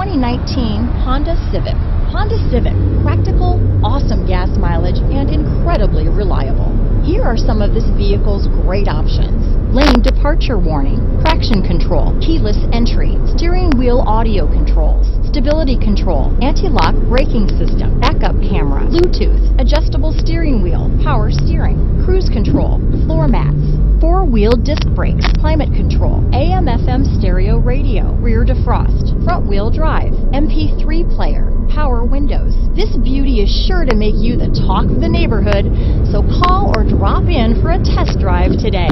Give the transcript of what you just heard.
2019 Honda Civic. Honda Civic, practical, awesome gas mileage, and incredibly reliable. Here are some of this vehicle's great options: lane departure warning, traction control, keyless entry, steering wheel audio controls, stability control, anti-lock braking system, backup camera, Bluetooth, adjustable steering wheel, power steering, cruise control, floor mats, four-wheel disc brakes, climate control, AM/FM stereo radio, rear defrost, front-wheel drive, MP3 player, power windows. This beauty is sure to make you the talk of the neighborhood, so call or drop in for a test drive today.